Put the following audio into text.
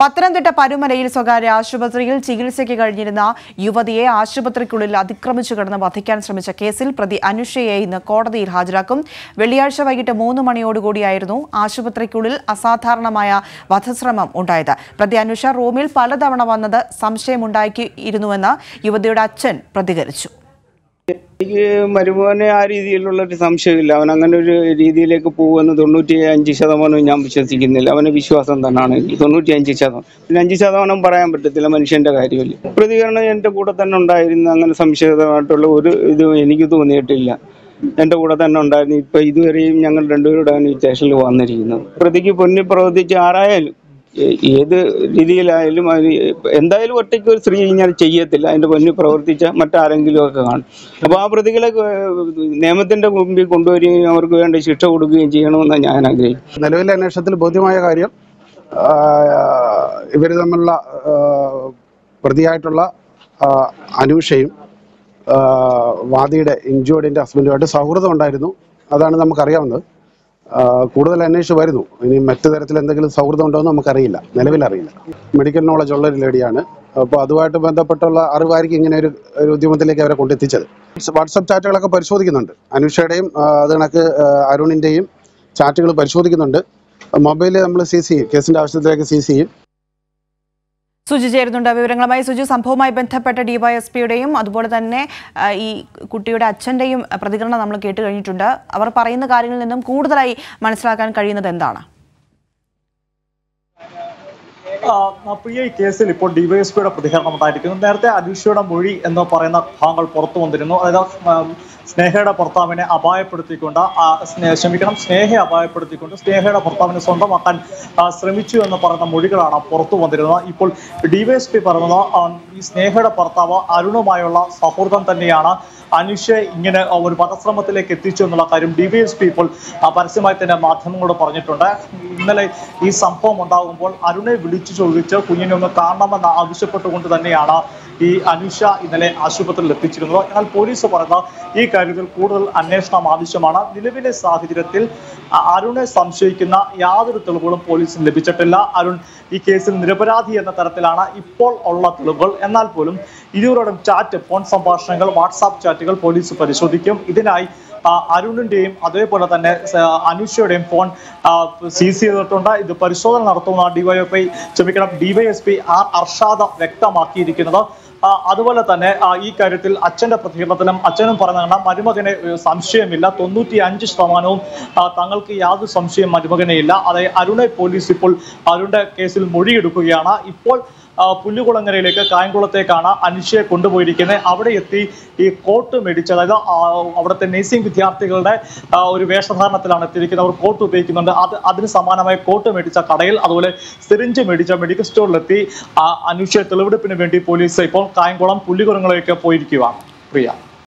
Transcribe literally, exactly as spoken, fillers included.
പത്തനംതിട്ട പരുമലയിൽ സ്വകാര്യ ആശുപത്രിയിൽ ചികിത്സയ്ക്ക് കഴിഞ്ഞിരുന്ന യുവതിയെ ആശുപത്രിക്കുള്ളിൽ അതിക്രമിച്ചു കടന്ന് വധിക്കാൻ ശ്രമിച്ച കേസിൽ പ്രതി അനുഷയെ ഇന്ന് കോടതിയിൽ ഹാജരാക്കും. വെള്ളിയാഴ്ച വൈകിട്ട് മൂന്ന് മണിയോടുകൂടിയായിരുന്നു ആശുപത്രിക്കുള്ളിൽ അസാധാരണമായ വധശ്രമം ഉണ്ടായത്. പ്രതി അനുഷ റൂമിൽ പലതവണ വന്നത് സംശയമുണ്ടാക്കിയിരുന്നുവെന്ന് യുവതിയുടെ അച്ഛൻ പ്രതികരിച്ചു. എനിക്ക് മരുമോനെ ആ രീതിയിലുള്ളൊരു സംശയമില്ല. അവൻ അങ്ങനെ ഒരു രീതിയിലേക്ക് പോകുമെന്ന് തൊണ്ണൂറ്റി അഞ്ച് ശതമാനവും ഞാൻ വിശ്വസിക്കുന്നില്ല. അവന് വിശ്വാസം തന്നെയാണ് എനിക്ക് തൊണ്ണൂറ്റി അഞ്ച് ശതമാനം പിന്നെ അഞ്ച് ശതമാനം പറയാൻ പറ്റത്തില്ല, മനുഷ്യൻ്റെ കാര്യമില്ല. പ്രതികരണം എൻ്റെ കൂടെ തന്നെ ഉണ്ടായിരുന്നു. അങ്ങനെ സംശയമായിട്ടുള്ള ഒരു ഇതും എനിക്ക് തോന്നിയിട്ടില്ല. എൻ്റെ കൂടെ തന്നെ ഉണ്ടായിരുന്നു. ഇപ്പം ഇതുവരെയും ഞങ്ങൾ രണ്ടുപേരോടാണ് ഈ സ്റ്റേഷനിൽ വന്നിരിക്കുന്നത്. പ്രതിക്ക് പൊന്നി പ്രവർത്തിച്ച് ആരായാലും ഏത് രീതിയിലായാലും അത് എന്തായാലും ഒറ്റയ്ക്ക് ഒരു സ്ത്രീ ഇങ്ങനെ ചെയ്യത്തില്ല. അതിൻ്റെ മുന്നിൽ പ്രവർത്തിച്ച മറ്റാരെങ്കിലും ഒക്കെ കാണും. അപ്പോൾ ആ പ്രതികളെ നിയമത്തിൻ്റെ മുമ്പിൽ കൊണ്ടുവരികയും അവർക്ക് വേണ്ട ശിക്ഷ കൊടുക്കുകയും ചെയ്യണമെന്നാണ് ഞാൻ ആഗ്രഹിക്കുന്നത്. നിലവിലെ അന്വേഷണത്തിൽ ബോധ്യമായ കാര്യം ഇവർ തമ്മിലുള്ള പ്രതിയായിട്ടുള്ള അനുഷയും വാദിയുടെ ഇഞ്ചോഡിൻ്റെ ഹസ്ബൻഡുമായിട്ട് സൗഹൃദം ഉണ്ടായിരുന്നു. അതാണ് നമുക്കറിയാവുന്നത്. കൂടുതൽ അന്വേഷിച്ച് വരുന്നു. ഇനി മറ്റു തരത്തിൽ എന്തെങ്കിലും സൗഹൃദം ഉണ്ടോ എന്ന് നമുക്കറിയില്ല, നിലവിലറിയില്ല. മെഡിക്കൽ നോളജ് ഉള്ള ഒരു ലേഡിയാണ്. അപ്പോൾ അതുമായിട്ട് ബന്ധപ്പെട്ടുള്ള അറിവായിരിക്കും ഇങ്ങനെ ഒരു ഒരു ഉദ്യമത്തിലേക്ക് അവരെ കൊണ്ടെത്തിച്ചത്. വാട്സപ്പ് ചാറ്റുകളൊക്കെ പരിശോധിക്കുന്നുണ്ട്. അനുഷയുടെയും അത് കണക്ക് അരുണിൻ്റെയും ചാറ്റുകൾ പരിശോധിക്കുന്നുണ്ട്. മൊബൈലിൽ നമ്മൾ സി സി ചെയ്യും, കേസിൻ്റെ ആവശ്യത്തിലേക്ക് സി സി ചെയ്യും. സുജി ചേരുന്നുണ്ട് വിവരങ്ങളുമായി. സുജി, സംഭവവുമായി ബന്ധപ്പെട്ട ഡിവൈഎസ്പിയുടെയും അതുപോലെ തന്നെ ഈ കുട്ടിയുടെ അച്ഛൻ്റെയും പ്രതികരണം നമ്മൾ കേട്ട് കഴിഞ്ഞിട്ടുണ്ട്. അവർ പറയുന്ന കാര്യങ്ങളിൽ നിന്നും കൂടുതലായി മനസ്സിലാക്കാൻ കഴിയുന്നത് എന്താണ്? അപ്പോൾ ഈ കേസിൽ ഇപ്പോൾ ഡിവൈഎസ്പിയുടെ പ്രതികരണം ഉണ്ടായിരിക്കുന്നു. നേരത്തെ അനുഷയുടെ മൊഴി എന്ന് പറയുന്ന ഭാഗങ്ങൾ പുറത്തു വന്നിരുന്നു. അതായത് സ്നേഹയുടെ ഭർത്താവിനെ അപായപ്പെടുത്തിക്കൊണ്ട് ക്ഷമിക്കണം സ്നേഹയെ അപായപ്പെടുത്തിക്കൊണ്ട് സ്നേഹയുടെ ഭർത്താവിനെ സ്വന്തമാക്കാൻ ശ്രമിച്ചു എന്ന് പറയുന്ന മൊഴികളാണ് പുറത്തു വന്നിരുന്നത്. ഇപ്പോൾ ഡിവൈഎസ്പി പറയുന്നത് ഈ സ്നേഹയുടെ ഭർത്താവ് അരുണുമായുള്ള സൗഹൃദം തന്നെയാണ് അനുഷയെ ഇങ്ങനെ ഒരു വധശ്രമത്തിലേക്ക് എത്തിച്ചു എന്നുള്ള കാര്യം ഡിവൈഎസ്പി ഇപ്പോൾ പരസ്യമായി തന്നെ മാധ്യമങ്ങളോട് പറഞ്ഞിട്ടുണ്ട്. ഇന്നലെ ഈ സംഭവം ഉണ്ടാകുമ്പോൾ അരുണെ വിളിച്ചു ചോദിച്ച് കുഞ്ഞിനെ ഒന്ന് കാണണമെന്ന് ആവശ്യപ്പെട്ടുകൊണ്ട് തന്നെയാണ് ഈ അനുഷ ഇന്നലെ ആശുപത്രിയിൽ എത്തിച്ചിരുന്നത്. എന്നാൽ പോലീസ് പറയുന്ന ഈ കാര്യത്തിൽ കൂടുതൽ അന്വേഷണം ആവശ്യമാണ്. നിലവിലെ സാഹചര്യത്തിൽ അരുണെ സംശയിക്കുന്ന യാതൊരു തെളിവുകളും പോലീസിന് ലഭിച്ചിട്ടില്ല. അരുൺ ഈ കേസിൽ നിരപരാധി എന്ന തരത്തിലാണ് ഇപ്പോൾ ഉള്ള തെളിവുകൾ. എന്നാൽ പോലും ഇരുവരോടും ചാറ്റ്, ഫോൺ സംഭാഷണങ്ങൾ, വാട്സാപ്പ് ചാറ്റുകൾ പോലീസ് പരിശോധിക്കും. ഇതിനായി അരുണിന്റെയും അതേപോലെ തന്നെ അനുഷയുടെയും ഫോൺ സീസ് ചെയ്തിട്ടുണ്ട്. ഇത് പരിശോധന നടത്തുന്ന ഡിവൈഎഫ്ഐ ക്ഷമിക്കണം ഡിവൈഎസ്പി ആർ അർഷാദ വ്യക്തമാക്കിയിരിക്കുന്നത്. അതുപോലെ തന്നെ ഈ കാര്യത്തിൽ അച്ഛൻ്റെ പ്രതികരണത്തിലും അച്ഛനും പറഞ്ഞ മരുമകനെ സംശയമില്ല. തൊണ്ണൂറ്റി അഞ്ച് ശതമാനവും തങ്ങൾക്ക് യാതൊരു സംശയം മരുമകനെ ഇല്ല. അതായത് അരുണെ പോലീസ് ഇപ്പോൾ അരുണിന്റെ കേസിൽ മൊഴിയെടുക്കുകയാണ്. ഇപ്പോൾ പുല്ലുകുളങ്ങരയിലേക്ക് കായംകുളത്തേക്കാണ് അനുഷയെ കൊണ്ടുപോയിരിക്കുന്നത്. അവിടെ എത്തി ഈ കോട്ട് മേടിച്ച്, അതായത് അവിടുത്തെ നഴ്സിംഗ് വിദ്യാർത്ഥികളുടെ ഒരു വേഷധാരണത്തിലാണ് എത്തിയിരിക്കുന്നത്. അവർ കോട്ട് ഉപയോഗിക്കുന്നുണ്ട്. അത് അതിന് സമാനമായ കോട്ട് മേടിച്ച കടയിൽ, അതുപോലെ സിറിഞ്ച് മേടിച്ച മെഡിക്കൽ സ്റ്റോറിലെത്തി അനുഷയെ തെളിവെടുപ്പിന് വേണ്ടി പോലീസ് ഇപ്പോൾ കായംകുളം പുല്ലുകുളങ്ങളിലേക്ക് പോയിരിക്കുകയാണ്. പ്രിയ